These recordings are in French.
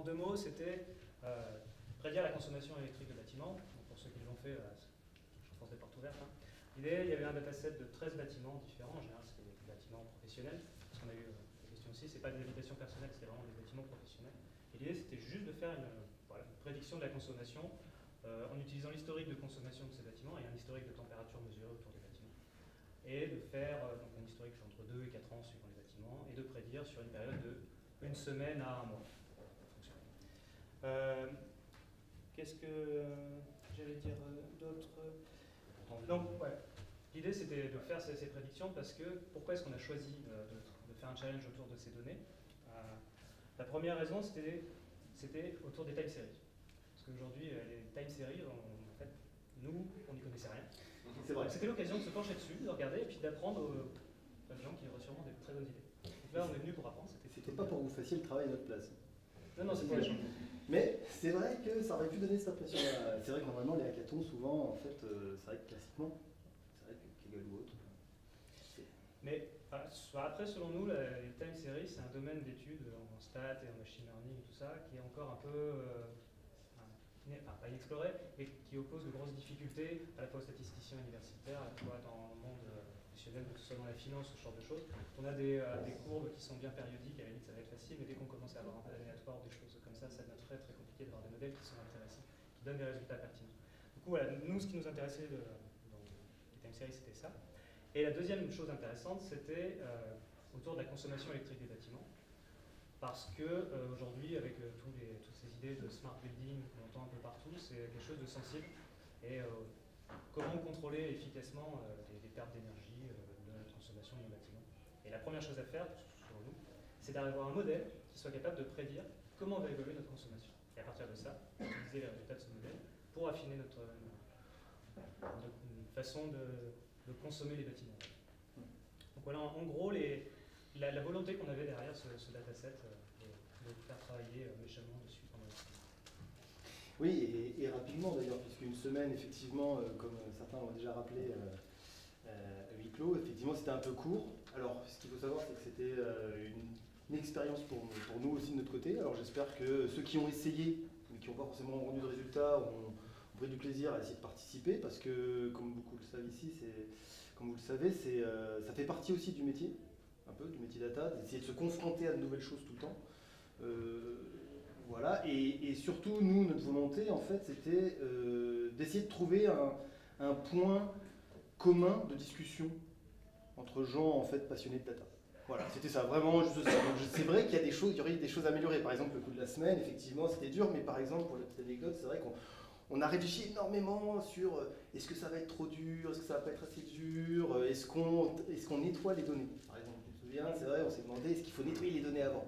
en deux mots, c'était réduire la consommation électrique des bâtiments. Donc, pour ceux qui l'ont fait, je pense des portes ouvertes. Hein. L'idée, il y avait un dataset de 13 bâtiments différents. En général, c'était des bâtiments professionnels. Parce qu'on a eu la question aussi, c'est pas des habitations personnelles, c'était vraiment des bâtiments professionnels. Et l'idée, c'était juste de faire une prédiction de la consommation en utilisant l'historique de consommation de ces bâtiments et un historique de température mesurée autour des bâtiments. Et de faire donc un historique entre 2 et 4 ans suivant les bâtiments et de prédire sur une période de une semaine à un mois. Qu'est-ce que j'allais dire d'autre? Donc, ouais. L'idée, c'était de faire ces prédictions parce que pourquoi est-ce qu'on a choisi de faire un challenge autour de ces données? La première raison, c'était autour des time series. Parce qu'aujourd'hui, les time series, en fait, nous, on n'y connaissait rien. C'était l'occasion de se pencher dessus, de regarder et puis d'apprendre aux gens qui auraient sûrement des très bonnes idées. Donc là, on est venu pour apprendre. C'était pas pour vous fassiez le travail à notre place. Non, non, c'est pour les gens. Mais c'est vrai que ça aurait pu donner cette impression-là. C'est vrai que normalement, les hackathons, souvent, en fait, c'est vrai que classiquement, c'est vrai que Kaggle ou autre. Mais après, selon nous, les time series, c'est un domaine d'études en stats et en machine learning et tout ça, qui est encore un peu pas inexploré et qui oppose de grosses difficultés à la fois aux statisticiens universitaires, à la fois dans le monde professionnel, que ce soit dans la finance, ce genre de choses. On a des courbes qui sont bien périodiques, à la limite ça va être facile, mais dès qu'on commence à avoir un peu d'aléatoire ou des choses comme ça devient très très compliqué d'avoir des modèles qui sont intéressants, qui donnent des résultats pertinents. Du coup, voilà, nous, ce qui nous intéressait dans les time series, c'était ça. Et la deuxième chose intéressante, c'était autour de la consommation électrique des bâtiments. Parce qu'aujourd'hui, avec toutes ces idées de smart building qu'on entend un peu partout, c'est quelque chose de sensible. Et comment contrôler efficacement les pertes d'énergie, de la consommation de nos bâtiments. Et la première chose à faire, selon nous, c'est d'avoir un modèle qui soit capable de prédire comment va évoluer notre consommation. Et à partir de ça, utiliser les résultats de ce modèle pour affiner notre façon de consommer les bâtiments. Donc voilà, en gros, la volonté qu'on avait derrière ce dataset de faire travailler méchamment dessus pendant la semaine. Oui, et rapidement d'ailleurs, puisqu'une semaine, effectivement, comme certains l'ont déjà rappelé, à huis clos, effectivement, c'était un peu court. Alors, ce qu'il faut savoir, c'est que c'était une expérience pour nous aussi de notre côté. Alors, j'espère que ceux qui ont essayé, mais qui n'ont pas forcément rendu de résultats, ont pris du plaisir à essayer de participer, parce que, comme beaucoup le savent ici, comme vous le savez, ça fait partie aussi du métier. Un peu du métier data, d'essayer de se confronter à de nouvelles choses tout le temps. Voilà, et surtout, nous, notre volonté, en fait, c'était d'essayer de trouver un point commun de discussion entre gens, en fait, passionnés de data. Voilà, c'était ça, vraiment juste ça. C'est vrai qu'il y a des choses, il y aurait des choses à améliorer. Par exemple, le coup de la semaine, effectivement, c'était dur, mais par exemple, pour la petite anecdote, c'est vrai qu'on a réfléchi énormément sur est-ce que ça va être trop dur, est-ce que ça va pas être assez dur, est-ce qu'on nettoie les données, par exemple. C'est vrai, on s'est demandé est-ce qu'il faut nettoyer les données avant.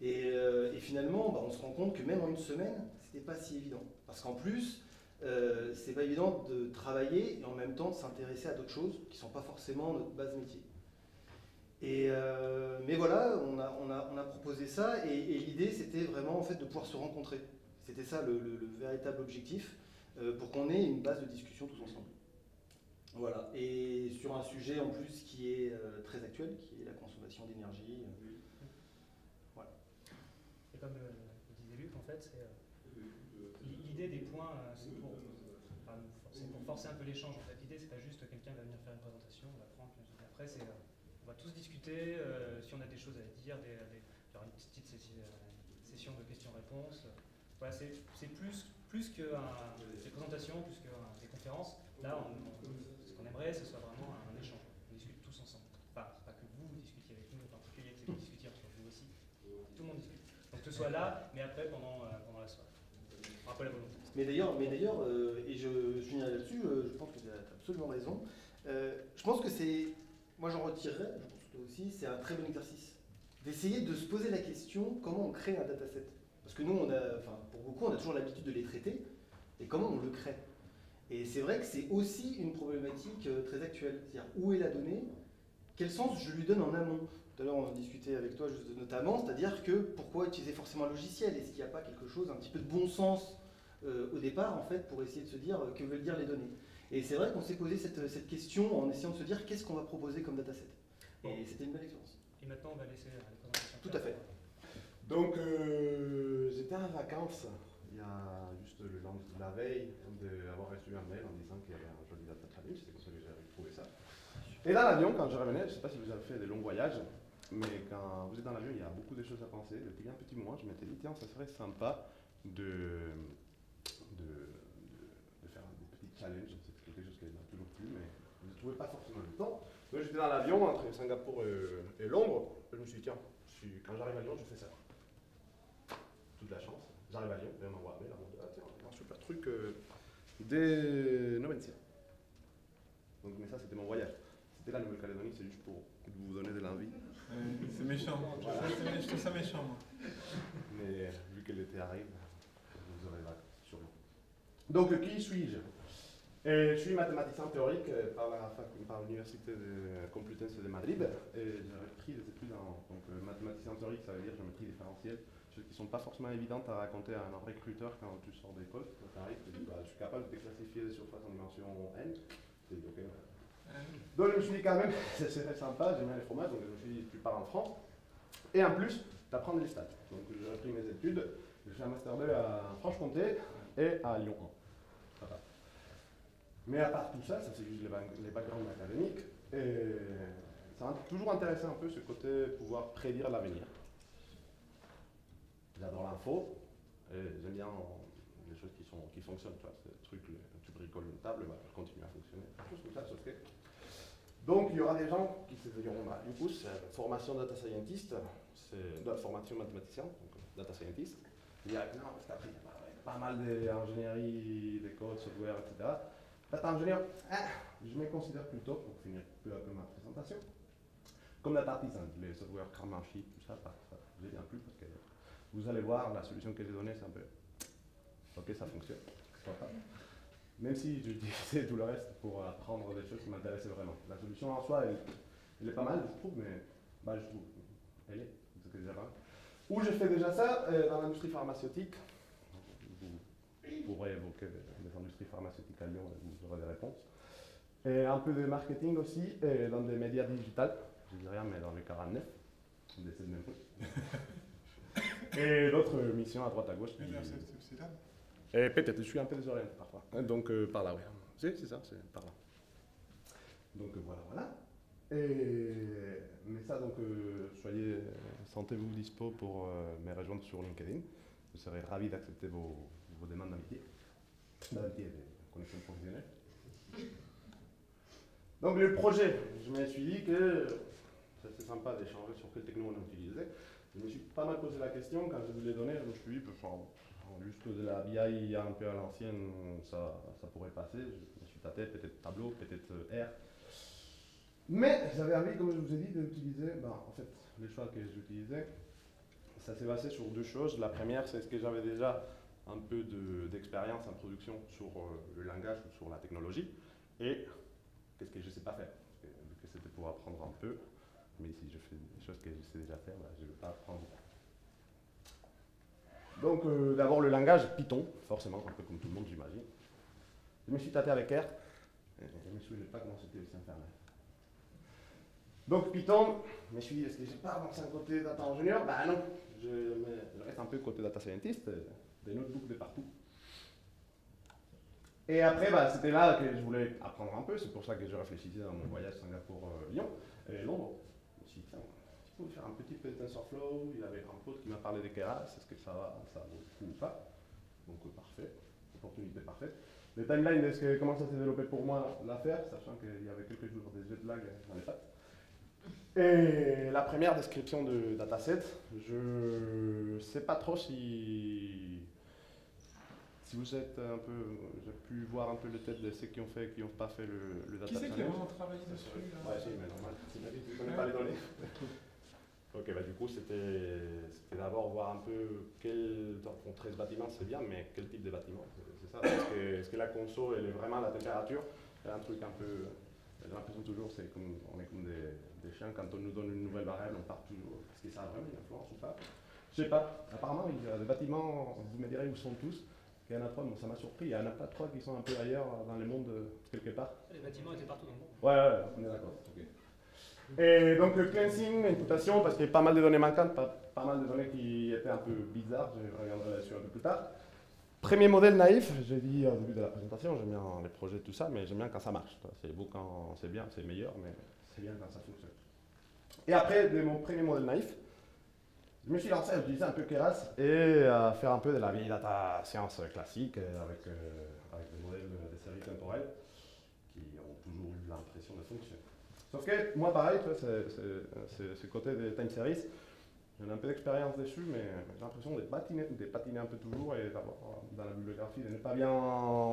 Et finalement, bah, on se rend compte que même en une semaine, c'était pas si évident. Parce qu'en plus, c'est pas évident de travailler et en même temps de s'intéresser à d'autres choses qui sont pas forcément notre base métier. Mais voilà, on a proposé ça et l'idée, c'était vraiment en fait de pouvoir se rencontrer. C'était ça le véritable objectif pour qu'on ait une base de discussion tous ensemble. Voilà, et sur un sujet en plus qui est très actuel, qui est la consommation d'énergie. Voilà. Et comme le disait Luc, en fait, c'est l'idée des points, c'est pour forcer un peu l'échange. En fait, l'idée, c'est pas juste quelqu'un va venir faire une présentation, on va prendre, après, on va tous discuter, si on a des choses à dire, il y aura une petite session de questions-réponses. Voilà, c'est plus que des présentations, plus que des conférences. Là, ce qu'on aimerait, ce soit vraiment un échange. On discute tous ensemble. Enfin, c'est pas que vous discutiez avec nous, en particulier, c'est que vous discutiez entre vous aussi. Tout le monde discute. Donc que ce soit là, mais après pendant la soirée. Un peu la volonté. Mais d'ailleurs, et je finis là-dessus, je pense que tu as absolument raison. Je pense que moi j'en retirerais, je pense que toi aussi, c'est un très bon exercice. D'essayer de se poser la question comment on crée un dataset. Parce que nous, pour beaucoup, on a toujours l'habitude de les traiter, et comment on le crée. Et c'est vrai que c'est aussi une problématique très actuelle. C'est-à-dire, où est la donnée? Quel sens je lui donne en amont? Tout à l'heure, on en discutait avec toi, juste notamment, c'est-à-dire que pourquoi utiliser forcément un logiciel? Est-ce qu'il n'y a pas quelque chose, un petit peu de bon sens au départ, en fait, pour essayer de se dire que veulent dire les données? Et c'est vrai qu'on s'est posé cette question en essayant de se dire qu'est-ce qu'on va proposer comme dataset. Et c'était une belle expérience. Et maintenant, on va laisser la présentation. Tout à fait. Donc, j'étais en vacances, il y a juste le lendemain, la veille d'avoir reçu un mail en disant qu'il y avait un joli data challenge, c'est comme ça que j'avais trouvé ça. Et dans l'avion, quand je revenais, je ne sais pas si vous avez fait des longs voyages, mais quand vous êtes dans l'avion, il y a beaucoup de choses à penser. Depuis un petit moment, je m'étais dit, tiens, ça serait sympa de faire des petits challenges, c'est quelque chose qui m'a toujours plu, mais je ne trouvais pas forcément le temps. Donc j'étais dans l'avion entre Singapour et Londres, je me suis dit, tiens, quand j'arrive à Lyon, je fais ça. Toute la chance, j'arrive à Lyon, je viens m'envoyer un mail, ah tiens, on a un super truc des Novencia. Donc, mais ça, c'était mon voyage. C'était la Nouvelle-Calédonie, c'est juste pour vous donner de l'envie. C'est méchant, moi. Voilà. Je trouve ça méchant, moi. Mais vu que l'été arrive, vous aurez là, sûrement. Donc, qui suis-je? Je suis mathématicien théorique par l'Université Complutense de Madrid. J'avais pris des études en mathématicien théorique, ça veut dire géométrie différentielle, choses qui ne sont pas forcément évidentes à raconter à un recruteur quand tu sors des postes. Quand tu arrives, tu dis, bah, je suis capable de classifier les surfaces en dimension n. C'est ok. Donc je me suis dit quand même, c'est très sympa, j'aime bien les fromages, donc je me suis dit, tu pars en France, et en plus, tu apprends les stats. Donc j'ai repris mes études, j'ai fait un Master 2 à Franche-Comté et à Lyon. Voilà. Mais à part tout ça, ça c'est juste les backgrounds académiques, et ça m'a toujours intéressé un peu ce côté pouvoir prédire l'avenir. J'adore l'info, j'aime bien les choses qui fonctionnent, tu vois, ce truc, tu bricoles une table, bah, elle continue à fonctionner, choses comme ça, sauf que... Donc il y aura des gens qui se diront, bah, du coup, c'est formation data scientist, c'est formation mathématicien, donc data scientist, il y a, non, parce qu'après, bah, pas mal d'ingénierie, des codes, software, etc. Data ingénieur, je me considère plutôt, pour finir peu à peu ma présentation, comme data artisan, les software, Karmanchi, tout ça, ça vous bien plus, parce que vous allez voir, la solution que j'ai donnée, c'est un peu... Ok, ça fonctionne. Même si j'utilisais tout le reste pour apprendre des choses qui m'intéressaient vraiment. La solution en soi, elle est pas mal, je trouve, mais bah, je trouve, elle est. Où je fais déjà ça, dans l'industrie pharmaceutique. Vous pourrez évoquer les industries pharmaceutiques à Lyon, vous aurez des réponses. Et un peu de marketing aussi, et dans des médias digitaux. Je dis rien, mais dans les 49, on décide même pas. Et d'autres missions à droite à gauche. C'est là. Et peut-être, je suis un peu désorienté parfois. Donc par là, oui. C'est ça, c'est par là. Donc voilà, voilà. Et, mais ça, donc, soyez, sentez-vous dispo pour me rejoindre sur LinkedIn. Je serai ravi d'accepter vos demandes d'amitié, d'amitié et de connexion professionnelle. Donc le projet, je me suis dit que c'est sympa d'échanger sur quelle techno on utilisait. Je me suis pas mal posé la question quand je vous l'ai donné, je me suis dit, juste de la BI un peu à l'ancienne, ça pourrait passer. Je me suis tâté, peut-être Tableau, peut-être R. Mais j'avais envie, comme je vous ai dit, d'utiliser. En fait, les choix que j'utilisais, ça s'est basé sur deux choses. La première, c'est ce que j'avais déjà un peu d'expérience en production sur le langage ou sur la technologie. Et qu'est-ce que je ne sais pas faire. Vu que c'était pour apprendre un peu, mais si je fais des choses que je sais déjà faire, je ne vais pas apprendre. Donc d'abord le langage Python, forcément, un peu comme tout le monde j'imagine. Je me suis tâté avec R, et je ne me souviens pas comment c'était aussi infernal. Donc Python, je me suis dit, est-ce que je pars dans un côté data ingénieur? Bah non, je reste un peu côté data scientist, des notebooks de partout. Et après, c'était là que je voulais apprendre un peu, c'est pour ça que je réfléchissais dans mon voyage Singapour-Lyon et Londres. Je me suis dit, tiens, je peux faire un petit peu de TensorFlow, il avait un pote qui m'a parlé de Keras, est-ce que ça vaut le coup ou pas? Donc parfait, opportunité parfaite. Le timeline de comment ça s'est développé pour moi l'affaire, sachant qu'il y avait quelques jours des jet lag dans les pattes. Et la première description de dataset, je ne sais pas trop si vous êtes un peu, j'ai pu voir un peu les têtes de ceux qui ont fait et qui n'ont pas fait le dataset. Qui c'est qui a vraiment travaillé dessus? Ouais, si, mais normal, c'est ma vie, tu ne connais pas les données. Ok, du coup, c'était d'abord voir un peu quel... Donc, 13 bâtiments, c'est bien, mais quel type de bâtiment? C'est ça, est-ce que la conso, elle est vraiment à la température? C'est un truc un peu... J'ai l'impression toujours, c'est comme, on est comme des chiens, quand on nous donne une nouvelle variable, on part toujours. Est-ce que ça a vraiment une influence ou pas? Je sais pas. Apparemment, il y a des bâtiments, vous me direz où sont tous. Il y en a trois, bon, ça m'a surpris, il y en a pas trois qui sont un peu ailleurs dans le monde, quelque part. Les bâtiments étaient partout dans le monde. Ouais, on est d'accord. Okay. Et donc le cleansing, imputation, parce qu'il y a pas mal de données manquantes, pas mal de données qui étaient un peu bizarres, je reviendrai là-dessus un peu plus tard. Premier modèle naïf, j'ai dit au début de la présentation, j'aime bien les projets tout ça, mais j'aime bien quand ça marche. C'est beau quand c'est bien, c'est meilleur, mais c'est bien quand ça fonctionne. Et après, de mon premier modèle naïf, je me suis lancé à utiliser un peu Keras et à faire un peu de la vieille data science classique avec des modèles de séries temporelles qui ont toujours eu l'impression de fonctionner. Sauf que moi, pareil, c'est ce côté des time series. J'ai un peu d'expérience dessus, mais j'ai l'impression de patiner un peu toujours et d'avoir dans la bibliographie de ne pas bien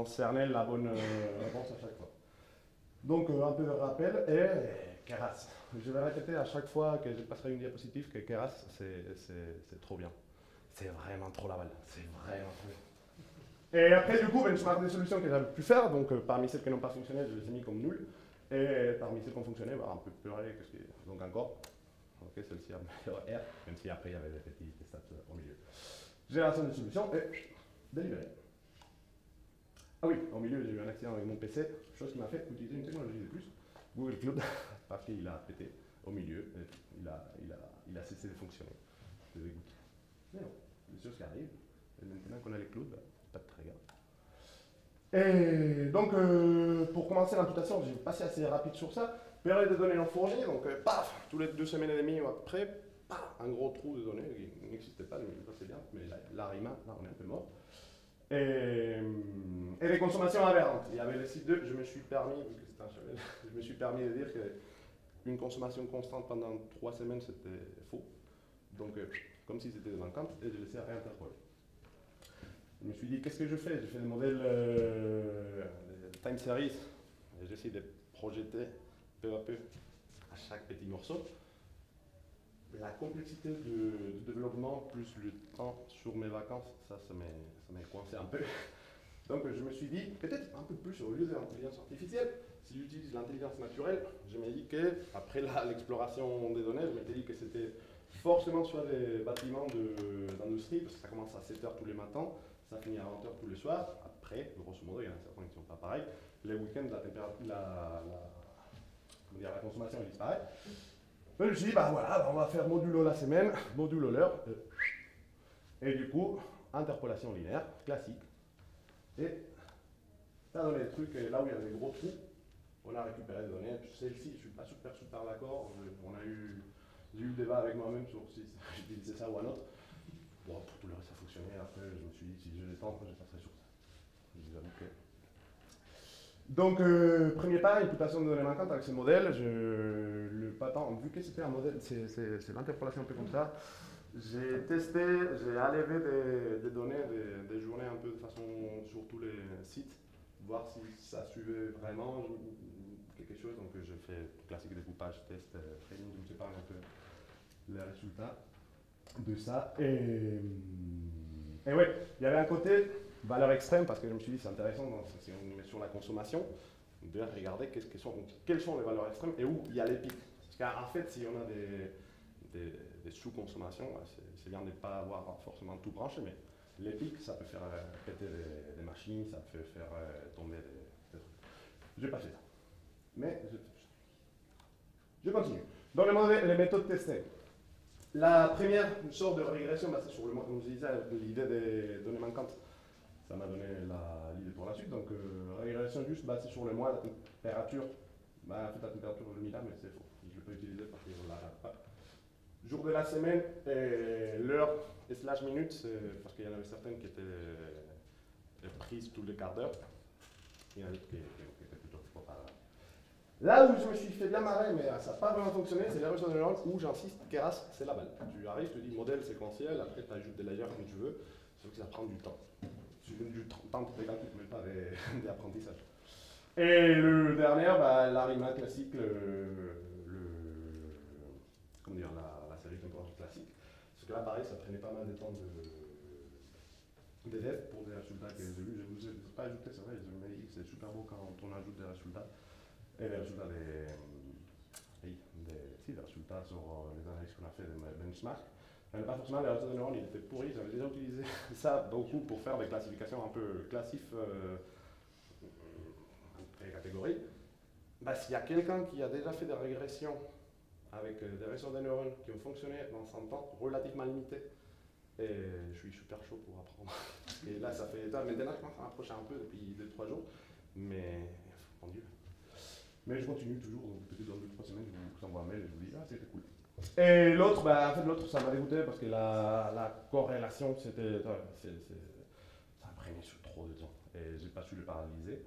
cerner la bonne réponse à chaque fois. Donc, un peu de rappel et Keras. Je vais répéter à chaque fois que je passerai une diapositive que Keras, c'est trop bien. C'est vraiment trop la balle. C'est vraiment trop bien. Et après, du coup, benchmark des solutions que j'avais pu faire. Donc, parmi celles qui n'ont pas fonctionné, je les ai mis comme nulles. Et parmi celles qui ont fonctionné, bah, un peu pleurer. Donc, encore, ok, celle-ci a meilleur R, même si après il y avait des petits stats au milieu. Génération de solutions et délivrer. Ah oui, au milieu, j'ai eu un accident avec mon PC, chose qui m'a fait utiliser une technologie de plus, Google Cloud, parce qu'il a pété au milieu, et il a cessé de fonctionner. C'est dégoûtant. Mais non, des choses qui arrivent, et maintenant qu'on a les clouds, pas de très grave. Et donc, pour commencer l'imputation, j'ai passé assez rapide sur ça. Période de données non fournies, donc paf, tous les 2 semaines et demie après, paf, un gros trou de données qui n'existait pas, c'est bien, mais l'Arima, là on est un peu mort. Et les consommations aberrantes. Il y avait les sites 2, je me suis permis, parce que c'était un cheval, je me suis permis de dire qu'une consommation constante pendant 3 semaines c'était faux, donc comme si c'était des manquantes, et je les ai réinterprétées. Je me suis dit, qu'est-ce que je fais? Je fais des modèles time series, et j'essaie de projeter peu à peu à chaque petit morceau. La complexité du développement plus le temps sur mes vacances, ça m'a coincé un peu. Donc je me suis dit, peut-être un peu plus au lieu de l'intelligence artificielle, si j'utilise l'intelligence naturelle, je me dis que, après l'exploration des données, je m'étais dit que c'était forcément soit des bâtiments d'industrie, parce que ça commence à 7 h tous les matins, ça finit à 20 h tous les soirs. Après, grosso modo, il y en a certains qui ne sont pas pareils. Les week-ends, la consommation disparaît. Je me suis dit, bah voilà, on va faire modulo la semaine, modulo l'heure. Et du coup, interpolation linéaire, classique. Et ça donne des trucs, là où il y avait des gros trous, on a récupéré des données. Celle-ci, je ne suis pas super d'accord. J'ai eu le débat avec moi-même sur si j'utilisais ça ou un autre. Bon, pour tout le reste, ça fonctionnait. Après, je me suis dit, si je détends, je passerai sur ça. Je disais, ok. Donc, premier pas, imputation de données manquantes avec ce modèle. Le patent, vu que c'était un modèle, c'est l'interpolation un peu comme ça. J'ai testé, j'ai allévé des données, des journées un peu de façon sur tous les sites, voir si ça suivait vraiment quelque chose. Donc, j'ai fait classique découpage, test, training, je vous parle un peu les résultats de ça. Et ouais, il y avait un côté valeur extrême, parce que je me suis dit, c'est intéressant, si on met sur la consommation, de regarder quelles sont les valeurs extrêmes et où il y a les pics. Parce qu'en fait, si on a des sous-consommations, c'est bien de ne pas avoir forcément tout branché, mais les pics, ça peut faire péter des machines, ça peut faire tomber des trucs. Je n'ai pas fait ça. Mais je continue. Dans les méthodes testées. La première, une sorte de régression basée sur l'idée des données manquantes. Ça m'a donné l'idée pour la suite, donc régression juste basée sur le mois, la température, bah, en fait la température je l'ai mis là, mais c'est faux, je ne l'ai pas utilisé parce que je ne la regarde pas. Jour de la semaine, l'heure et slash minute, parce qu'il y en avait certaines qui étaient prises tous les quarts d'heure, il y en a qui étaient plutôt préparées. Là où je me suis fait bien marrer, mais ça n'a pas vraiment fonctionné, c'est la régression de l'ordre où j'insiste, Keras, c'est la balle. Tu arrives, tu dis modèle séquentiel, après tu ajoutes des layers comme tu veux, sauf que ça prend du temps. Du temps pour des calculs, mais pas des apprentissages. Et le dernier, bah, l'Arima classique, comment dire, la série temporelle classique. Parce que là, pareil, ça prenait pas mal de temps d'élèves pour des résultats que j'ai vus. Je ne vous ai pas ajouté, c'est vrai, je me dis que c'est super beau quand on ajoute des résultats. Et les résultats des résultats sur les analyses qu'on a fait de benchmark. Mais pas forcément, les résultats de neurones, ils étaient pourris, j'avais déjà utilisé ça beaucoup pour faire des classifications un peu classiques, entre les catégories. Bah, s'il y a quelqu'un qui a déjà fait des régressions avec des réseaux de neurones qui ont fonctionné dans un temps relativement limité. Et je suis super chaud pour apprendre. Et là, ça fait... Maintenant, je commence à m'approcher un peu depuis 2-3 jours. Mais... mon Dieu. Mais je continue toujours, donc peut-être dans 2-3 semaines, je vous envoie un mail et je vous dis « Ah, c'était cool ». Et l'autre, bah, en fait, l'autre, ça m'a dégoûté parce que la corrélation, c'était... ça m'a pris trop de temps. Et j'ai pas su le paralyser.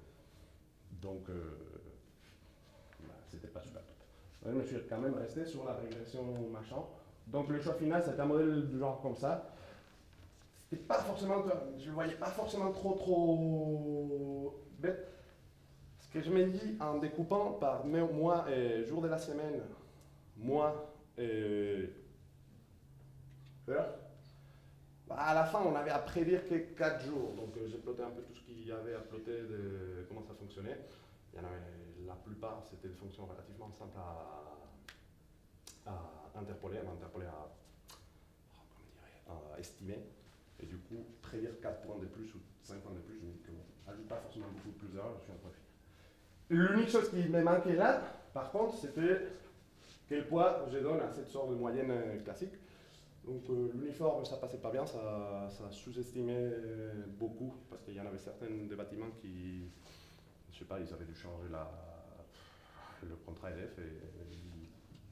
Donc, bah, c'était pas super top. Mais je suis quand même resté sur la régression machin. Donc le choix final, c'est un modèle du genre comme ça. C'était pas forcément, je le voyais pas forcément trop bête. Ce que je me dis en découpant par mois et jour de la semaine, mois et heure, bah, à la fin on avait à prédire que 4 jours. Donc j'ai ploté un peu tout ce qu'il y avait à ploter de comment ça fonctionnait. Il y en avait, la plupart c'était des fonctions relativement simples à estimer, et du coup, prédire 4 points de plus ou 5 points de plus, je me dis que je n'ajoute pas forcément beaucoup plus d'heures, je suis un profil. L'unique chose qui me manquait là, par contre, c'était quel poids je donne à cette sorte de moyenne classique. Donc l'uniforme, ça passait pas bien, ça sous-estimait beaucoup, parce qu'il y en avait certaines des bâtiments qui, je sais pas, ils avaient dû changer le contrat LF et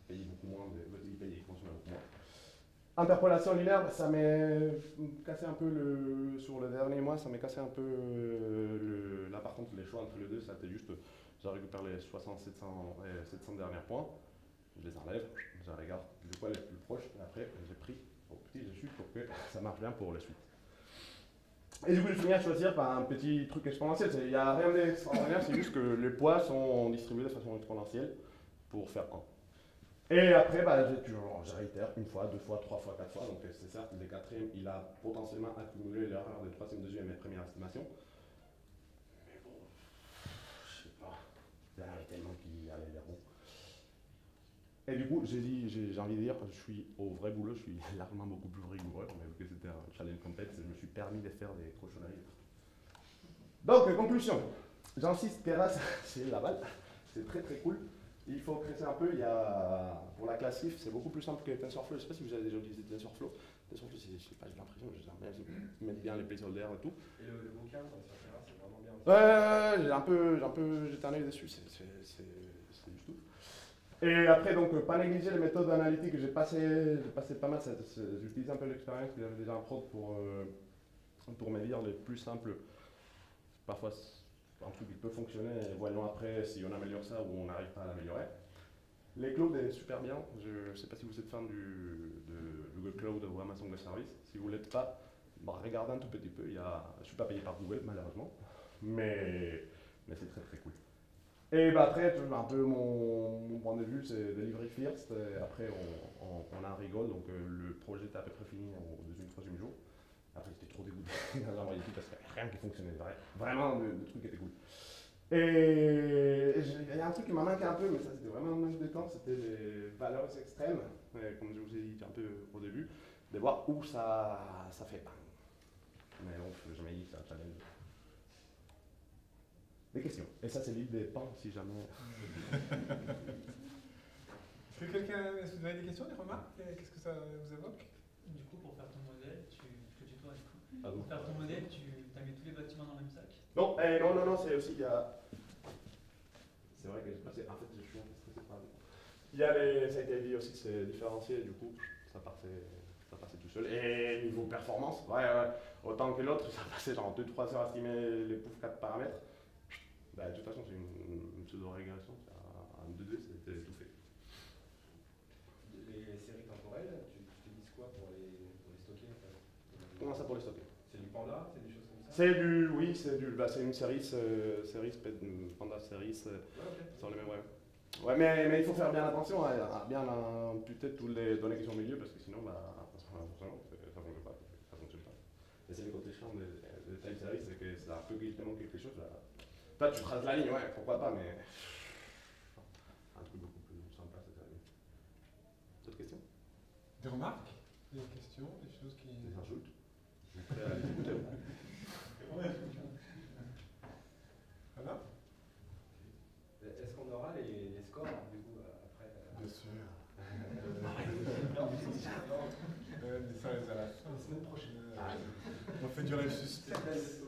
payer beaucoup moins, ils consomment beaucoup moins. Interpolation linéaire, ça m'a cassé un peu le... Sur le dernier mois, ça m'a cassé un peu le... Là par contre, les choix entre les deux, ça c'était juste... Je récupère les 700 derniers points, je les enlève, je regarde le poids les plus proches, et après j'ai pris au petit dessus pour que ça marche bien pour la suite. Et du coup, je finis à choisir par un petit truc exponentiel. Il n'y a rien d'extraordinaire, c'est juste que les poids sont distribués de façon exponentielle pour faire 1. Et après, bah, je réitère une fois, deux fois, trois fois, quatre fois. Donc c'est ça, le quatrième, il a potentiellement accumulé l'erreur de troisième, deuxième et première estimation. Mais bon, je sais pas, il y en avait tellement qui allaient vers bon. Et du coup, j'ai envie de dire, je suis au vrai boulot, je suis largement beaucoup plus rigoureux. Mais vu que c'était un challenge complexe, je me suis permis de faire des cochonneries. Donc, conclusion. J'insiste, Keras, c'est la balle, c'est très très cool. Il faut creuser un peu, il y a, pour la classique, c'est beaucoup plus simple que TensorFlow. Je ne sais pas si vous avez déjà utilisé TensorFlow. TensorFlow, je sais pas, j'ai l'impression que mettre bien les placeholders et tout. Et le bouquin, c'est vraiment bien. Ouais, j'ai un peu éternué dessus, c'est du tout. Et après, donc, pas négliger les méthodes analytiques. J'ai passé pas mal, j'utilise un peu l'expérience que j'avais déjà en prod pour médire les plus simples. Parfois, un truc qui peut fonctionner, voyons après si on améliore ça ou on n'arrive pas à l'améliorer. Les clouds est super bien, je ne sais pas si vous êtes fan de Google Cloud ou Amazon Web Services. Si vous ne l'êtes pas, bah, regardez un tout petit peu, je ne suis pas payé par Google malheureusement, mais c'est très très cool. Et bah, après, un peu mon point de vue, c'est delivery first, et après on en rigole, donc le projet était à peu près fini au deuxième jour. Après, j'étais trop dégoûté dans l'équipe parce qu'il n'y avait rien qui fonctionnait. Vraiment, le truc était cool. Et il y a un truc qui m'a manqué un peu, mais ça, c'était vraiment un manque de temps, c'était les valeurs extrêmes, comme je vous ai dit un peu au début, de voir où ça fait bang. Mais bon, je n'ai jamais dit que c'est un challenge. Des questions. Et ça, c'est l'idée des pans, si jamais. Est-ce que vous avez des questions, des remarques? Qu'est-ce que ça vous évoque? Du coup, pour faire ton modèle, pour faire ton modèle, tu as mis tous les bâtiments dans le même sac? Non, non, c'est aussi, il y a... C'est vrai que j'ai passé... En fait, je suis un peu stressé par les... Ça a été dit aussi, c'est différencié, du coup, ça passait tout seul. Et niveau performance, ouais, autant que l'autre, ça passait genre 2-3 heures à estimer les pouf 4 paramètres. Bah, de toute façon, c'est une pseudo-régression, en 2-2, c'était tout fait. Les séries temporelles, tu utilises quoi pour les stocker? Comment ça pour les stocker? C'est du Panda? C'est des choses comme ça? C'est du... Oui, c'est du... Bah, c'est une série, Panda série, sur les mêmes... Ouais, mais il faut faire bien attention à bien imputer toutes les données qui sont au milieu, parce que sinon, bah, ça fonctionne pas. Et c'est le côté chiant de time series, c'est que ça peut tellement quelque chose, là... Toi, tu traces la ligne, ouais, pourquoi pas, mais... Un truc beaucoup plus sympa, c'est ça. D'autres questions? Des remarques? Des questions? Des choses qui... Des insultes? Voilà. Est-ce qu'on aura les scores du coup après? Bien sûr. à la fin de la semaine prochaine. On fait durer le suspense.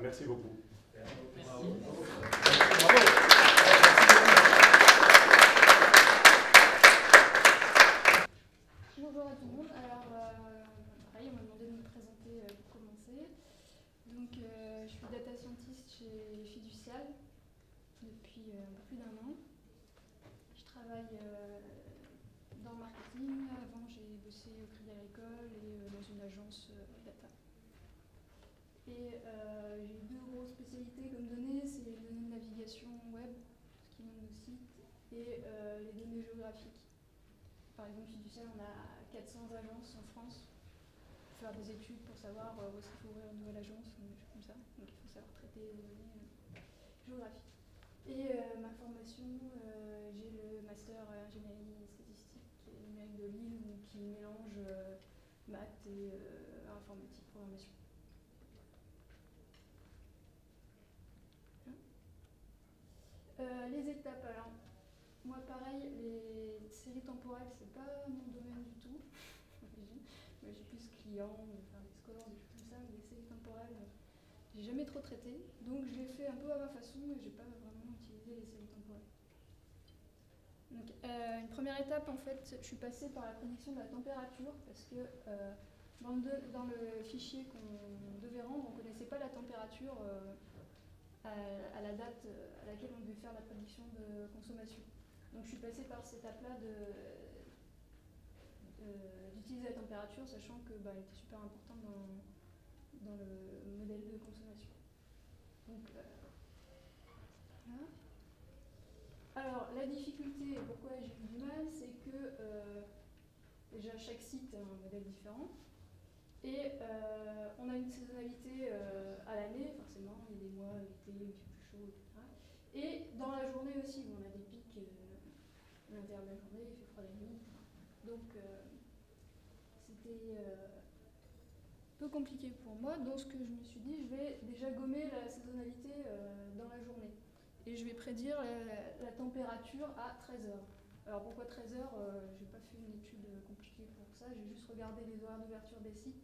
Merci beaucoup. Merci. Bonjour à tout le monde. Alors, pareil, on m'a demandé de me présenter pour commencer. Donc, je suis data scientist chez Fiducial depuis un peu plus d'un an. Je travaille dans le marketing. Avant, j'ai bossé au Crédit Agricole et dans une agence data. Et j'ai deux grosses spécialités comme données, c'est les données de navigation web, ce qui vient de nos sites, et les données géographiques. Par exemple, Fiducial, on a 400 agences en France. Faire des études pour savoir où est-ce qu'il faut ouvrir une nouvelle agence, ou des choses comme ça. Donc il faut savoir traiter les données géographiques. Et ma formation, j'ai le master ingénierie statistique et numérique de Lille, donc qui mélange maths et informatique, programmation. Les étapes, alors, moi pareil, les séries temporelles, c'est pas mon domaine du tout. Moi j'ai plus client, enfin, des scores, des choses comme ça, mais les séries temporelles, j'ai jamais trop traité. Donc je l'ai fait un peu à ma façon, mais j'ai pas vraiment utilisé les séries temporelles. Donc une première étape, en fait, je suis passée par la prédiction de la température, parce que dans le fichier qu'on devait rendre, on connaissait pas la température. À la date à laquelle on devait faire la prédiction de consommation. Donc je suis passée par cette étape-là d'utiliser la température, sachant qu'elle était super importante dans le modèle de consommation. Donc, voilà. Alors la difficulté, pourquoi j'ai eu du mal, c'est que déjà chaque site a un modèle différent. Et on a une saisonnalité à l'année, forcément, il y a des mois, l'été, il fait plus chaud, etc. Et dans la journée aussi, on a des pics à l'intérieur de la journée, il fait froid la nuit. Donc c'était un peu compliqué pour moi. Donc ce que je me suis dit, je vais déjà gommer la saisonnalité dans la journée. Et je vais prédire la température à 13 heures. Alors pourquoi 13h? Je n'ai pas fait une étude compliquée pour ça, j'ai juste regardé les horaires d'ouverture des sites.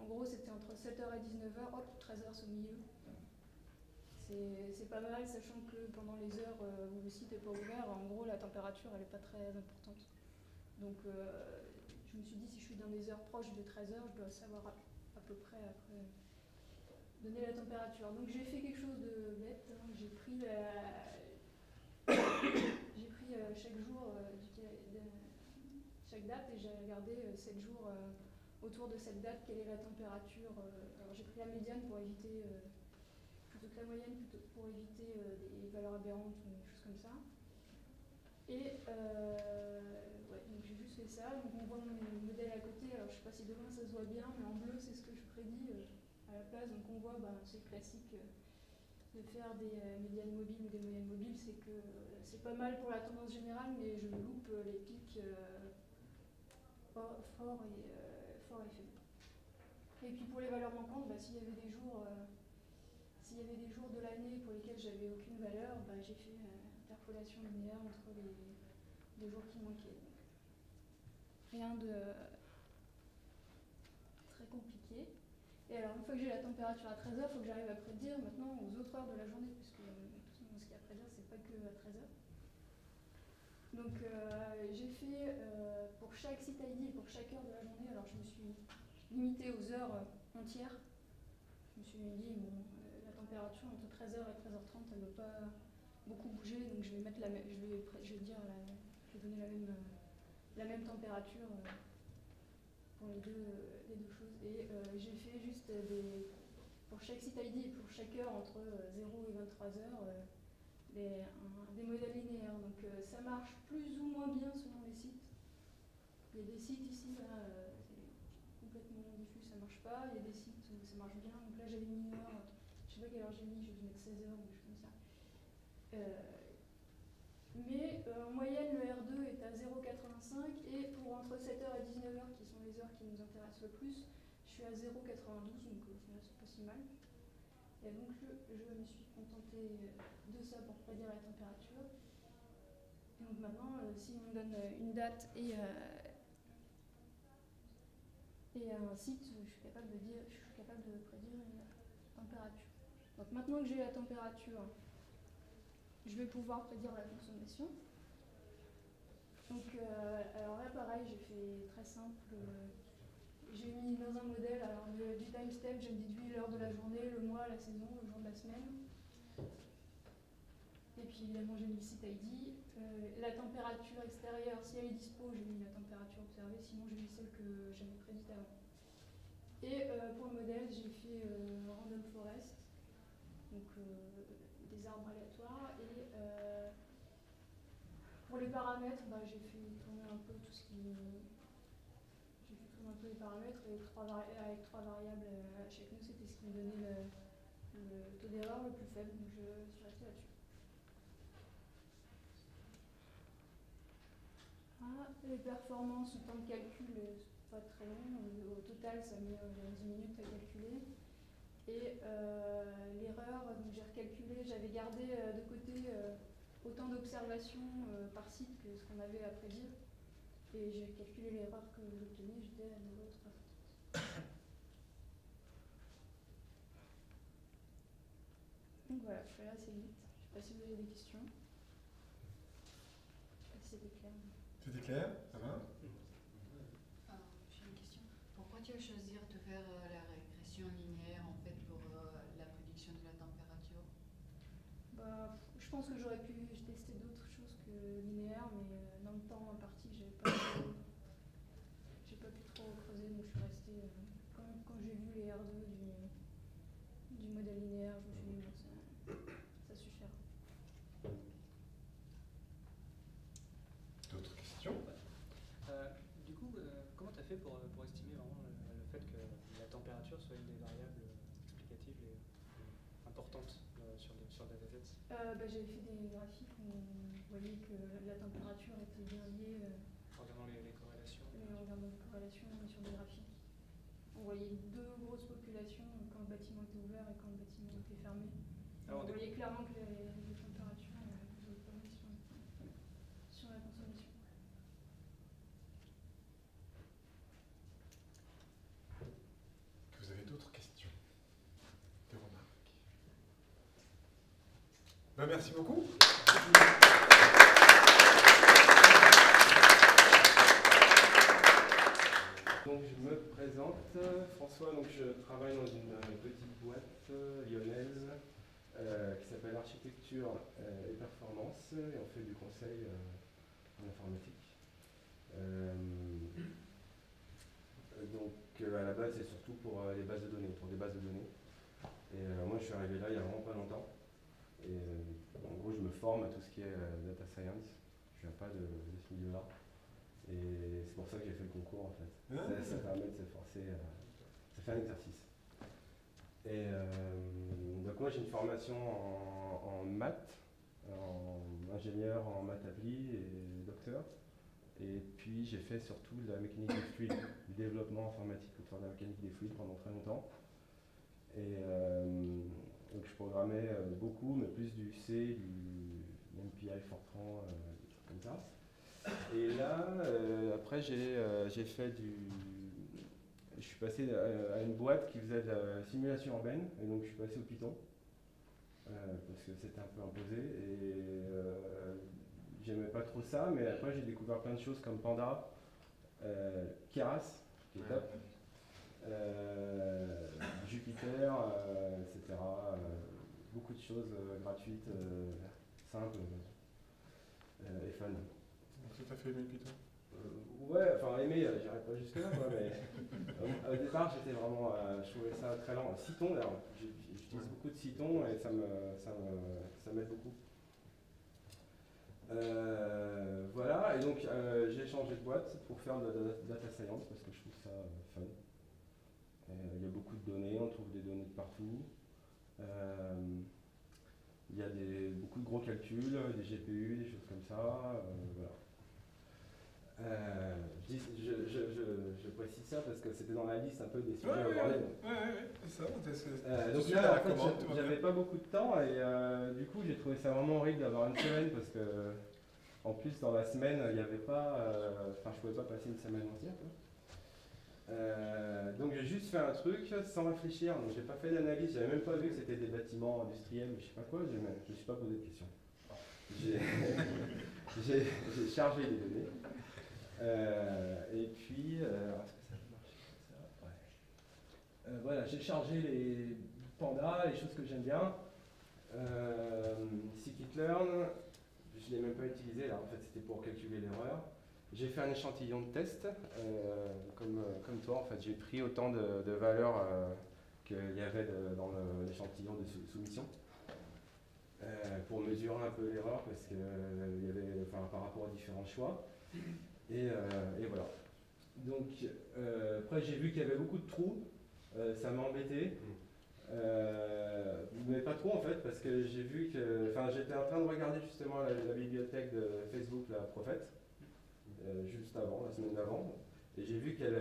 En gros, c'était entre 7h et 19h, hop, 13h c'est au milieu. C'est pas mal, sachant que pendant les heures où le site n'est pas ouvert, en gros, la température elle n'est pas très importante. Donc je me suis dit, si je suis dans des heures proches de 13h, je dois savoir à peu près après donner la température. Donc j'ai fait quelque chose de bête, hein. J'ai pris chaque jour, chaque date, et j'ai regardé 7 jours autour de cette date, quelle est la température. Alors j'ai pris la médiane pour éviter, plutôt que la moyenne, pour éviter des valeurs aberrantes ou des choses comme ça. Et ouais, donc j'ai juste fait ça. Donc on voit mon modèle à côté, alors je sais pas si demain ça se voit bien, mais en bleu c'est ce que je prédis à la place. Donc on voit, c'est classique. De faire des médianes mobiles ou des moyennes mobiles, c'est que c'est pas mal pour la tendance générale, mais je loupe les pics forts et faibles. Et puis pour les valeurs manquantes, s'il y avait des jours de l'année pour lesquels j'avais aucune valeur, j'ai fait interpolation linéaire entre les jours qui manquaient. Rien de très compliqué. Et alors, une fois que j'ai la température à 13h, il faut que j'arrive à prédire maintenant aux autres heures de la journée, puisque ce qu'il y a à prédire, c'est pas que à 13h. Donc, j'ai fait pour chaque site ID, pour chaque heure de la journée, alors je me suis limitée aux heures entières. Je me suis dit, bon, la température entre 13h et 13h30, elle ne doit pas beaucoup bouger, donc je vais mettre je vais donner la même température. Les deux choses. Et j'ai fait juste pour chaque site ID et pour chaque heure entre 0 et 23h des modèles linéaires. Donc ça marche plus ou moins bien selon les sites. Il y a des sites ici, là, c'est complètement diffus, ça marche pas. Il y a des sites où ça marche bien. Donc là j'avais mis une heure, je sais pas quelle heure j'ai mis, j'ai dû mettre 16h ou quelque chose comme ça. Mais en moyenne, le R2 est à 0,85 et pour entre 7h et 19h, qui sont les heures qui nous intéressent le plus, je suis à 0,92, donc c'est pas si mal. Et donc je me suis contentée de ça pour prédire la température. Et donc maintenant, si on donne une date et et un site où je suis capable de dire, je suis capable de prédire une température. Donc maintenant que j'ai la température, je vais pouvoir prédire la consommation. Donc alors là pareil, j'ai fait très simple. J'ai mis dans un modèle alors, du time step, j'ai déduit l'heure de la journée, le mois, la saison, le jour de la semaine. Et puis évidemment j'ai mis le site ID, la température extérieure, si elle est dispo, j'ai mis la température observée, sinon j'ai mis celle que j'avais prédite avant. Et pour le modèle, j'ai fait Random Forest, donc des arbres aléatoires. Et pour les paramètres, bah, j'ai fait tourner un peu tout ce qui... J'ai fait tourner un peu les paramètres avec trois variables à chacune, c'était ce qui me donnait le taux d'erreur le plus faible, donc je suis restée là-dessus. Ah, les performances, le temps de calcul, c'est pas très long. Au total, ça met 10 minutes à calculer. Et l'erreur, donc j'ai recalculé, j'avais gardé de côté autant d'observations par site que ce qu'on avait à prédire. Et j'ai calculé l'erreur que j'obtenais, j'étais à 0,3. Donc voilà, je suis là assez vite. Je sais pas si vous avez des questions. C'était clair. C'était clair, ça va? J'ai une question. Pourquoi tu as choisi de faire la régression linéaire en fait pour la prédiction de la température? Bah, je pense que j'aurais pu tester d'autres choses que linéaire, mais dans le temps imparti, j'ai pas pu trop creuser, donc je suis restée. Quand j'ai vu les R2 du modèle linéaire, je me suis dit non, ça suffira. D'autres questions? Du coup, comment tu as fait pour estimer vraiment le fait que la température soit une des variables explicative et importante sur le dataset? J'avais fait des graphiques où on voyait que la température était bien liée. En regardant les corrélations. En regardant les corrélations sur des graphiques. On voyait deux grosses populations quand le bâtiment était ouvert et quand le bâtiment était fermé. Alors, on voyait clairement que les températures étaient plutôt bonnes sur la consommation. Vous avez d'autres questions, des remarques? Ben, merci beaucoup. Donc, je me présente, François, donc, je travaille dans une petite boîte lyonnaise qui s'appelle Architecture et Performance, et on fait du conseil en informatique. À la base, c'est surtout pour les bases de données, pour des bases de données. Et moi, je suis arrivé là il n'y a vraiment pas longtemps. Et en gros, je me forme à tout ce qui est data science. Je ne viens pas de ce milieu-là. Et c'est pour ça que j'ai fait le concours, en fait. Ça permet de se forcer, ça fait un exercice. Et donc moi, j'ai une formation en maths, en ingénieur en maths appli et docteur. Et puis j'ai fait surtout de la mécanique des fluides, du développement informatique autour de la mécanique des fluides pendant très longtemps. Et donc je programmais beaucoup, mais plus du C, du MPI, Fortran, des trucs comme ça. Et là, après j'ai fait du... Je suis passé à une boîte qui faisait de la simulation urbaine, et donc je suis passé au Python, parce que c'était un peu imposé. Et, j'aimais pas trop ça, mais après j'ai découvert plein de choses comme Panda, Keras, qui est top, Jupiter, etc. Beaucoup de choses gratuites, simples et fun. Donc t'as fait aimer Python? Ouais, enfin aimer, j'irai pas jusque là, quoi, mais au départ j'étais vraiment, je trouvais ça très lent. Cython, d'ailleurs, j'utilise beaucoup de Cython et ça m'aide beaucoup. Voilà, et donc j'ai changé de boîte pour faire de la data science parce que je trouve ça fun. Il y a beaucoup de données, on trouve des données de partout. Il y a beaucoup de gros calculs, des GPU, des choses comme ça. Voilà. Je précise ça parce que c'était dans la liste un peu des sujets abordés. Oui, c'est ça. Donc là, en fait, j'avais pas beaucoup de temps et du coup, j'ai trouvé ça vraiment horrible d'avoir une semaine parce que, en plus, dans la semaine, il n'y avait pas. Enfin, je pouvais pas passer une semaine entière. faire un truc sans réfléchir, donc j'ai pas fait d'analyse, j'avais même pas vu que c'était des bâtiments industriels, mais je sais pas quoi, je me suis pas posé de questions. J'ai chargé les données, et puis, est-ce que ça peut marcher comme ça ? Ouais. Voilà, j'ai chargé les pandas, les choses que j'aime bien, Scikit-Learn, je ne l'ai même pas utilisé, là en fait c'était pour calculer l'erreur. J'ai fait un échantillon de test, comme toi en fait, j'ai pris autant de valeurs qu'il y avait dans l'échantillon de soumission pour mesurer un peu l'erreur parce que y avait, enfin, par rapport aux différents choix. Et voilà. Donc après j'ai vu qu'il y avait beaucoup de trous, ça m'a embêté. Mais pas trop en fait parce que j'ai vu que, enfin j'étais en train de regarder justement la bibliothèque de Facebook, la Prophet. Juste avant, la semaine d'avant, et j'ai vu qu'elle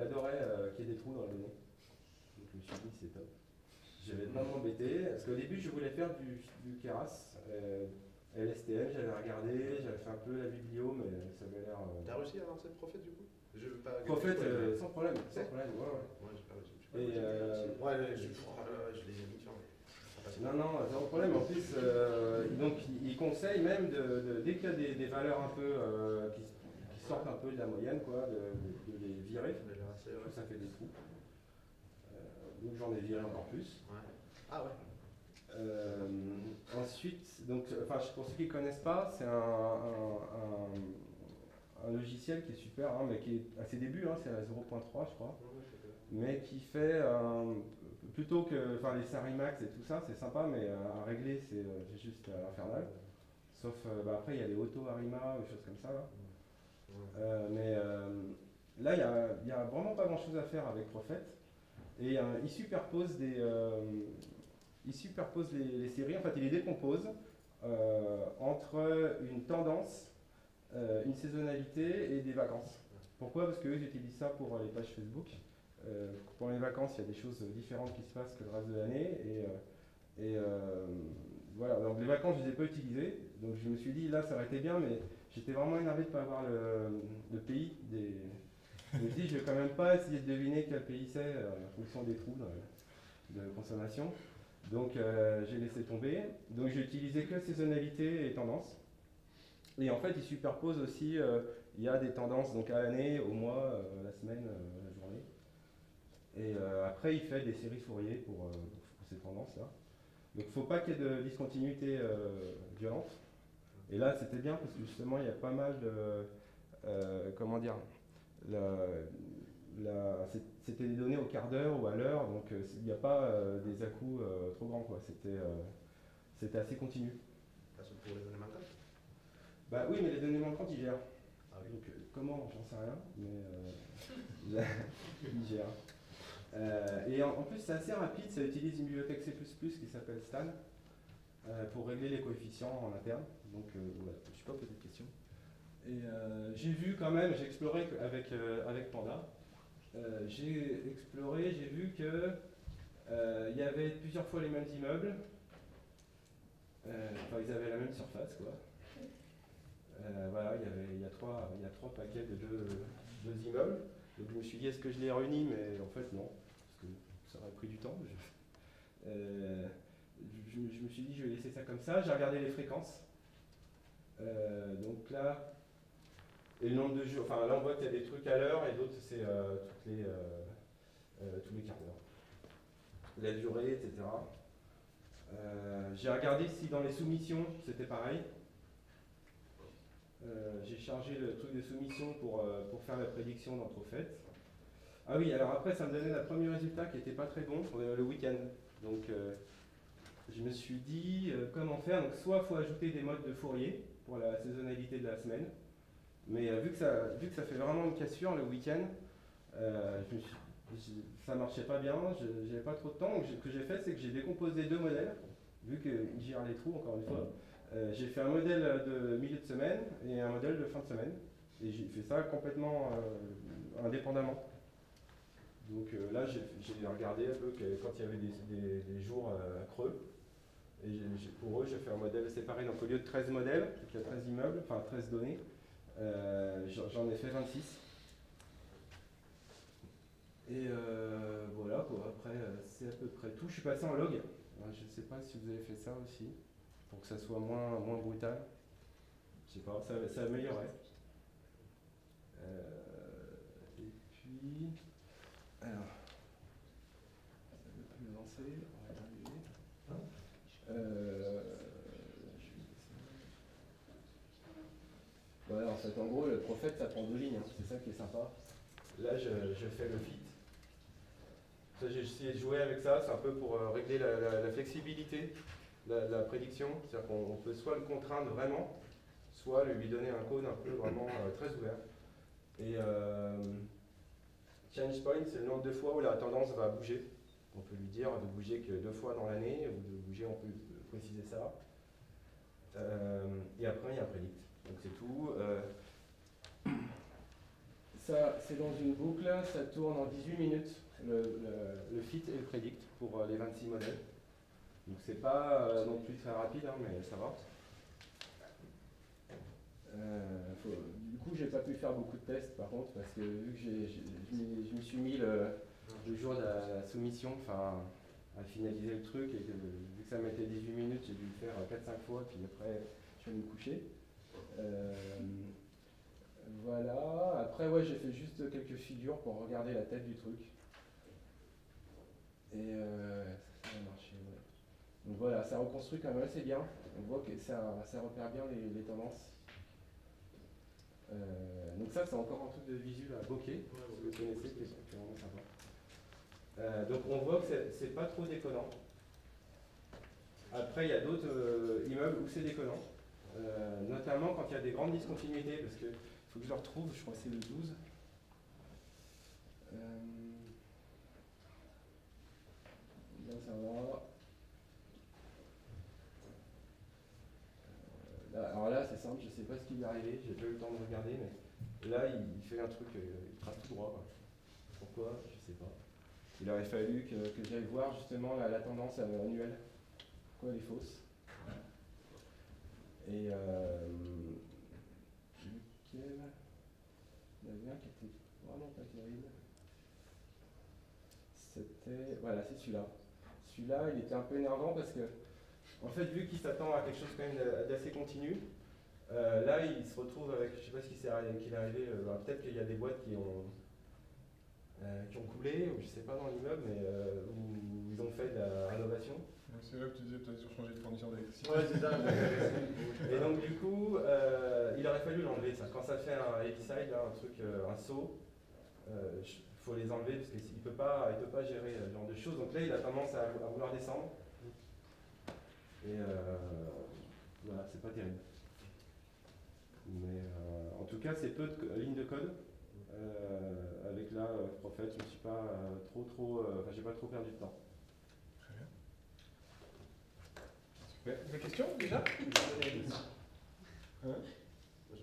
adorait qu'il y ait des trous dans la donnée. Donc je me suis dit c'est top. J'avais vraiment embêté, parce qu'au début je voulais faire du Keras, LSTM, j'avais regardé, j'avais fait un peu la biblio, mais ça m'a l'air... T'as réussi à lancer le Prophet du coup? Je veux pas... Prophet, sans problème, sans problème, ouais, ouais. Ouais, j'ai pas réussi. Ouais, je l'ai mis sur... Non, non, c'est un problème. En plus, donc, il conseille même, dès qu'il y a des valeurs un peu qui sortent un peu de la moyenne, quoi, de les virer. Ça fait des trous. Donc j'en ai viré encore plus. Ouais. Ah ouais. Ensuite, donc, pour ceux qui ne connaissent pas, c'est un logiciel qui est super, hein, mais qui est à ses débuts, hein, c'est à 0.3 je crois. Mais qui fait, plutôt que les Sarimax et tout ça, c'est sympa, mais à régler, c'est juste infernal. Sauf, après, il y a les Auto Arima, des choses comme ça. Là. Ouais. Là, il n'y a vraiment pas grand-chose à faire avec Prophet. Et il superpose, les séries, en fait, il les décompose entre une tendance, une saisonnalité et des vacances. Pourquoi? Parce qu'eux, ils utilisent ça pour les pages Facebook. Pendant les vacances, il y a des choses différentes qui se passent que le reste de l'année. Voilà, donc les vacances, je ne les ai pas utilisées. Donc je me suis dit, là, ça aurait été bien, mais j'étais vraiment énervé de ne pas avoir le pays. Je me suis dit, je ne vais quand même pas essayer de deviner quel pays c'est en fonction des trous de consommation. Donc j'ai laissé tomber. Donc j'ai utilisé que saisonnalité et tendance. Et en fait, il superpose aussi, il y a des tendances donc, à l'année, au mois, la semaine, la journée. Et après, il fait des séries Fourier pour ces tendances-là. Donc, il ne faut pas qu'il y ait de discontinuité violente. Et là, c'était bien parce que justement, il y a pas mal de... comment dire, c'était des données au quart d'heure ou à l'heure, donc il n'y a pas des à-coups trop grands. C'était assez continu. Parce que pour les données manquantes ? Bah oui, mais les données manquantes, ils gèrent. Ah oui. Donc, comment, j'en sais rien, mais ils gèrent. Et en plus, c'est assez rapide, ça utilise une bibliothèque C++ qui s'appelle Stan pour régler les coefficients en interne. Donc, voilà, je ne suis pas posé de questions. Et j'ai vu quand même, j'ai exploré avec Panda, j'ai vu que il y avait plusieurs fois les mêmes immeubles. Enfin, ils avaient la même surface, quoi. Voilà, il y a trois paquets de deux immeubles. Donc je me suis dit, est-ce que je les réunis? Mais en fait, non, parce que ça aurait pris du temps. Je me suis dit, je vais laisser ça comme ça. J'ai regardé les fréquences. Donc là, et le nombre de jours. Enfin, là, on voit qu'il y a des trucs à l'heure et d'autres, c'est tous les quarts d'heure. La durée, etc. J'ai regardé si dans les soumissions, c'était pareil. J'ai chargé le truc de soumission pour faire la prédiction dans Prophet. Ah oui, alors après, ça me donnait le premier résultat qui n'était pas très bon pour le week-end. Donc, je me suis dit comment faire. Donc, soit il faut ajouter des modes de Fourier pour la saisonnalité de la semaine. Mais vu que ça fait vraiment une cassure le week-end, ça ne marchait pas bien, je n'avais pas trop de temps. Donc, ce que j'ai fait, c'est que j'ai décomposé deux modèles, vu qu'ils gèrent les trous, encore une fois. J'ai fait un modèle de milieu de semaine et un modèle de fin de semaine. Et j'ai fait ça complètement indépendamment. Donc là, j'ai regardé un peu quand il y avait des jours creux. Et pour eux, j'ai fait un modèle séparé. Donc au lieu de 13 modèles, il y a 13 immeubles, enfin 13 données, j'en ai fait 26. Et c'est à peu près tout. Je suis passé en log. Je ne sais pas si vous avez fait ça aussi, pour que ça soit moins brutal. Je sais pas, ça améliorait. Et puis... Alors... Ça ne veut plus me lancer, on va y arriver. Voilà, en fait, en gros, le Prophet, ça prend 2 lignes, hein. C'est ça qui est sympa. Là, je fais le fit. J'ai essayé de jouer avec ça, c'est un peu pour régler la flexibilité de la prédiction. C'est-à-dire qu'on peut soit le contraindre vraiment, soit lui donner un code un peu vraiment très ouvert. Et change point, c'est le nombre de fois où la tendance va bouger. On peut lui dire de bouger que 2 fois dans l'année, ou de bouger, on peut préciser ça. Et après, il y a un predict. Donc c'est tout. Ça, c'est dans une boucle, ça tourne en 18 minutes. Le fit et le predict pour les 26 modèles. Donc c'est pas non plus très rapide, hein, mais ça va. Du coup, j'ai pas pu faire beaucoup de tests par contre, parce que vu que je me suis mis le jour de la soumission à finaliser le truc, et que, vu que ça mettait 18 minutes, j'ai dû le faire 4-5 fois, puis après je vais me coucher. Voilà, après ouais, j'ai fait juste quelques figures pour regarder la tête du truc. Et ça a marché, ouais. Donc voilà, ça reconstruit quand même assez bien. On voit que ça repère bien les tendances. Donc ça, c'est encore un truc de visu à Bokeh, si vous connaissez, qui est vraiment sympa. Donc on voit que c'est pas trop déconnant. Après, il y a d'autres immeubles où c'est déconnant. Notamment quand il y a des grandes discontinuités, parce que faut que je le retrouve, je crois que c'est le 12. Là, ça va. Alors là, c'est simple, je ne sais pas ce qui lui est arrivé, j'ai pas eu le temps de regarder, mais là, il fait un truc, il trace tout droit. Quoi. Pourquoi? Je ne sais pas. Il aurait fallu que j'aille voir justement la tendance annuelle. Pourquoi elle est fausse? Et lequel? Il y en avait un qui était vraiment pas terrible. C'était... Voilà, c'est celui-là. Celui-là, il était un peu énervant parce que, en fait, vu qu'il s'attend à quelque chose quand même d'assez continu, là, il se retrouve avec... Je ne sais pas ce qui est arrivé. Peut-être qu'il y a des boîtes qui ont coulé, ou je ne sais pas, dans l'immeuble, mais où ils ont fait de la rénovation. C'est là que tu disais que tu as dû changer de fournisseur d'électricité. Ouais, c'est ça. Et donc, du coup, il aurait fallu l'enlever. Quand ça fait un heavy side, là, un truc, un saut, il faut les enlever parce qu'il ne peut pas gérer ce genre de choses. Donc là, il a tendance à vouloir descendre. Et voilà, c'est pas terrible. Mais en tout cas, c'est peu de lignes de code. Avec là, Prophet, je ne suis pas j'ai pas trop perdu de temps. Des questions déjà? Hein? J'en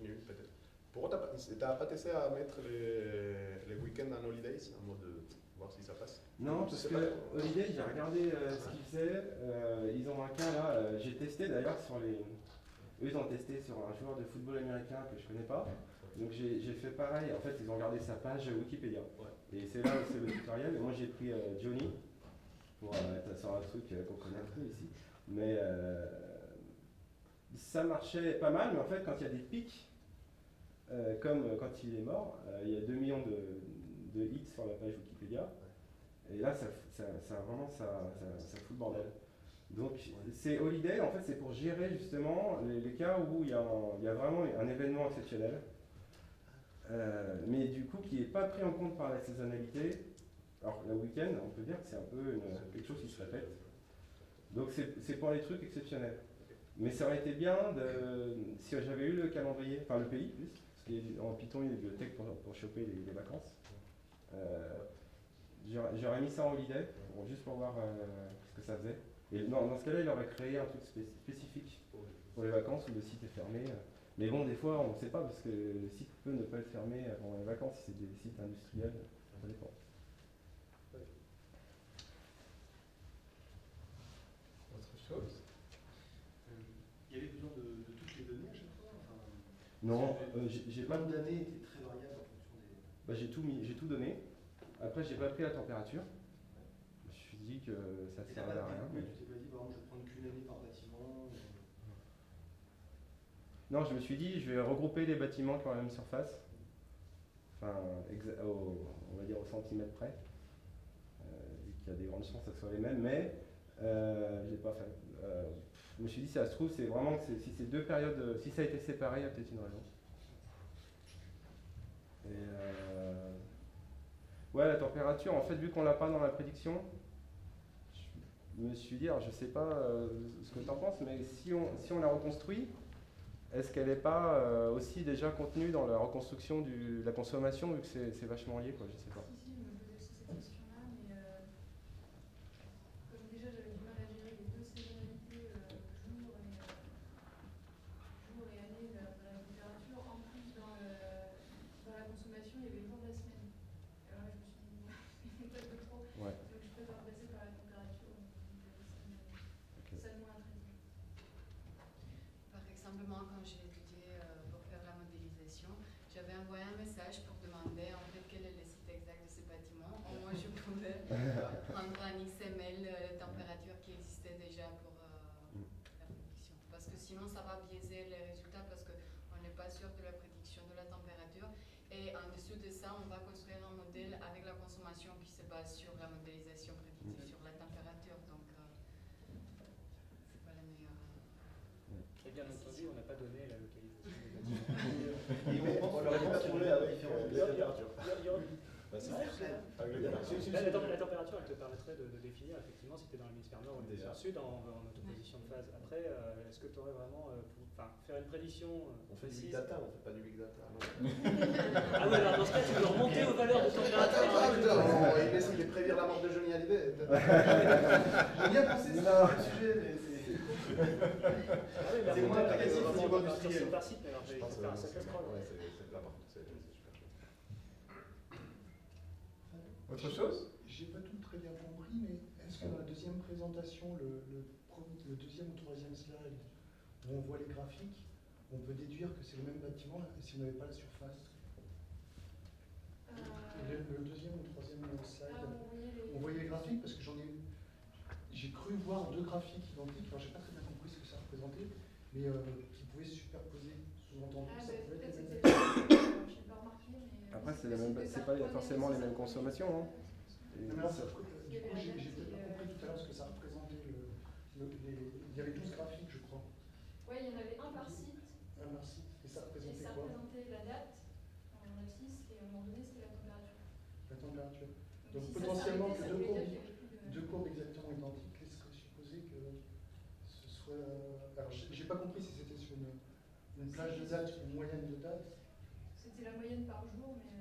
ai une peut-être. Pourquoi tu n'as pas testé à mettre les week-ends en holidays, en mode de voir si ça passe? Non, parce que holidays, j'ai regardé ce qu'ils faisaient. Ils ont un cas là, j'ai testé d'ailleurs sur les... Eux, ils ont testé sur un joueur de football américain que je connais pas. Donc j'ai fait pareil, en fait ils ont regardé sa page Wikipédia. Ouais. Et c'est là où c'est le tutoriel. Et moi j'ai pris Johnny, pour être sur un truc qu'on connaît un peu ici. Mais ça marchait pas mal, mais en fait, quand il y a des pics, comme quand il est mort, il y a 2 millions de hits sur la page Wikipédia. Et là, vraiment, ça fout le bordel. Donc, c'est holiday, en fait, c'est pour gérer justement les cas où il y a vraiment un événement exceptionnel. Mais du coup, qui n'est pas pris en compte par la saisonnalité. Alors, le week-end, on peut dire que c'est un peu quelque chose qui se répète. Donc c'est pour les trucs exceptionnels. Mais ça aurait été bien si j'avais eu le calendrier, enfin le pays plus, parce qu'en Python il y a des bibliothèques pour choper les vacances. J'aurais mis ça en holiday, juste pour voir ce que ça faisait. Et dans ce cas-là, il aurait créé un truc spécifique pour les vacances où le site est fermé. Mais bon, des fois on ne sait pas, parce que le site peut ne pas être fermé pendant les vacances, si c'est des sites industriels, ça dépend. Il y avait besoin de toutes les données à chaque fois, enfin, non, j'ai pas... Le nombre d'années était très variable en fonction des... Bah, j'ai tout donné. Après, j'ai pas pris la température. Je suis dit que ça ne servait à rien. Mais tu t'es pas dit, par exemple, je vais prendre qu'une année par bâtiment ou... Non, je me suis dit, je vais regrouper les bâtiments qui ont la même surface, enfin, on va dire au centimètre près, vu qu'il y a des grandes chances que ce soit les mêmes, mais j'ai pas fait. Je me suis dit, ça se trouve, c'est vraiment, si ces deux périodes, si ça a été séparé, il y a peut-être une raison. Et ouais, la température, en fait, vu qu'on l'a pas dans la prédiction, je me suis dit, alors je sais pas ce que tu en penses, mais si on la reconstruit, est-ce qu'elle n'est pas aussi déjà contenue dans la reconstruction de la consommation, vu que c'est vachement lié, quoi, je sais pas. Si, je me posais aussi cette question-là, mais comme déjà j'avais du mal à gérer les deux saisonnalités, jour et année, dans la température, en plus dans la consommation, il y avait le jour de la semaine. Ouais. Donc je préfère passer par la température, okay. Ça nous introduit. Par exemple, moi, quand j'ai étudié pour faire la modélisation, j'avais envoyé un message pour demander en fait quel est le site exact de ce bâtiment. Au moins, je pouvais prendre un XML la température qui existait déjà pour la prédiction. Parce que sinon, ça va biaiser les résultats parce qu'on n'est pas sûr de la prédiction de la température. Et en dessous de ça, on va construire un modèle avec la consommation qui se base sur la modélisation prédictive, sur la température. Donc, c'est pas la meilleure. Et bien entendu, on n'a pas donné la localisation. Et on ne l'a pas trouvé avec la température. La température, elle te permettrait de définir, effectivement, si tu es dans l'hémisphère nord ou l'hémisphère sud, en opposition de phase. Après, est-ce que tu aurais vraiment... Enfin, faire une prédiction... On fait du big data, on ne fait pas du big data. Ah ouais, alors dans ce cas, tu veux remonter aux valeurs de température. Il essaie de prévenir la mort de Johnny Hallyday. J'ai bien pensé sur le sujet, mais c'est... C'est moins applicatif au niveau industriel. Je pense que c'est un sacré scroll. C'est de la mort. Autre chose ? J'ai pas tout très bien compris, mais est-ce que dans la deuxième présentation, le deuxième ou troisième slide, où on voit les graphiques, on peut déduire que c'est le même bâtiment si on n'avait pas la surface ? Le deuxième ou troisième slide, on voyait les graphiques parce que j'ai cru voir deux graphiques identiques, alors j'ai pas très bien compris ce que ça représentait, mais qui pouvaient se superposer, sous-entendu. Après, ce n'est pas forcément les mêmes consommations. Du coup, j'ai peut-être compris tout à l'heure ce que ça représentait. Il y avait 12 graphiques, je crois. Oui, il y en avait un par site. Un par site. Et ça représentait quoi ? Ça représentait la date, on en a 6, et à un moment donné, c'était la température. La température. Donc potentiellement, que deux courbes exactement identiques, est-ce que supposer que ce soit... Alors, j'ai pas compris si c'était sur une plage de date, une moyenne de date. C'était la moyenne par jour, mais...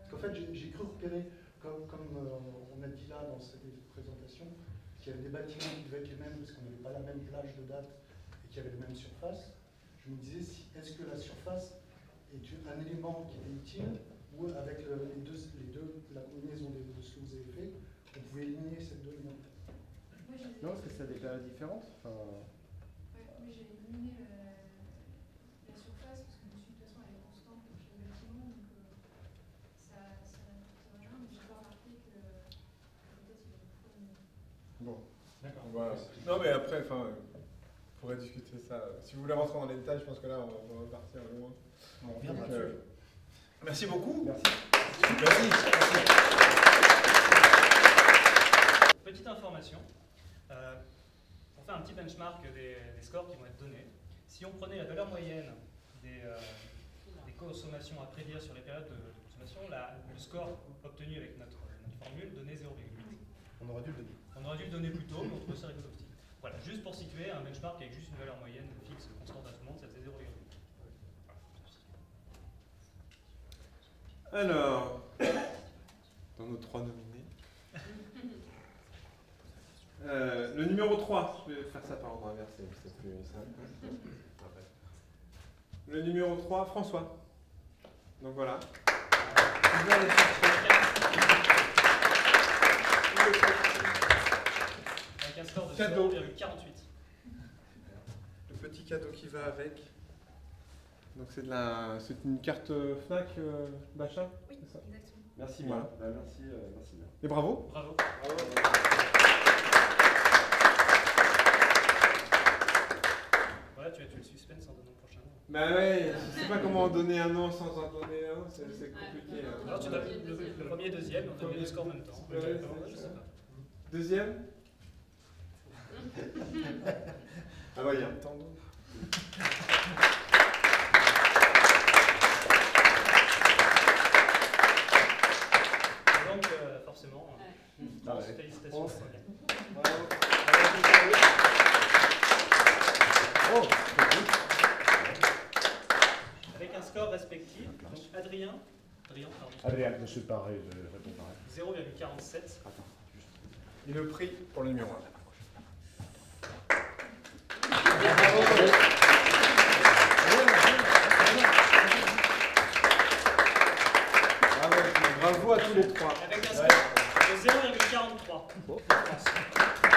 Parce qu'en fait, j'ai cru repérer, comme on a dit là dans cette présentation, qu'il y avait des bâtiments qui devaient être les mêmes parce qu'on n'avait pas la même plage de date et qu'il y avait la même surface. Je me disais, est-ce que la surface est un élément qui était utile ou avec la combinaison de ce que vous avez fait, on pouvait éliminer ces deux éléments? Non, parce que ça a des périodes différentes. Enfin... Oui, mais j'ai éliminé la surface parce que de toute façon, elle est constante pour chaque bâtiment, donc ça n'importe rien, mais j'ai pas remarqué que peut-être il y a beaucoup de... Bon, d'accord. Voilà. Non, mais après, enfin... On pourrait discuter ça. Si vous voulez rentrer dans les détails, je pense que là, on va partir loin. On revient là-dessus. Merci beaucoup. Merci. Merci. Petite information. On fait un petit benchmark des scores qui vont être donnés. Si on prenait la valeur moyenne des consommations à prédire sur les périodes de consommation, le score obtenu avec notre formule donnait 0,8. On aurait dû le donner. On aurait dû le donner plus tôt, mais on trouvait ça rigolo aussi. Voilà, juste pour situer un benchmark avec juste une valeur moyenne fixe, constante à tout le monde, ça faisait 0,8. Alors, dans nos trois nominés, le numéro 3, je vais faire ça par ordre inversé, c'est plus simple. Le numéro 3, François. Donc voilà. Un score de 0,48. Le petit cadeau qui va avec. Donc c'est une carte FNAC d'achat. Oui, exactement. Merci, voilà. Merci, merci. Et bravo. Bravo. Bravo. Bah ouais, je sais pas comment donner un nom sans en donner un, c'est compliqué. Alors tu vas le premier, deuxième, on donne les scores en même temps. Je sais pas. Deuxième. Ah bah il y a un temps. Donc forcément, félicitations. Avec un score respectif, donc Adrien, je suis pareil, je réponds pareil. 0,47. Et le prix pour le numéro 1. Bravo à tous les trois. Avec un score de 0,43.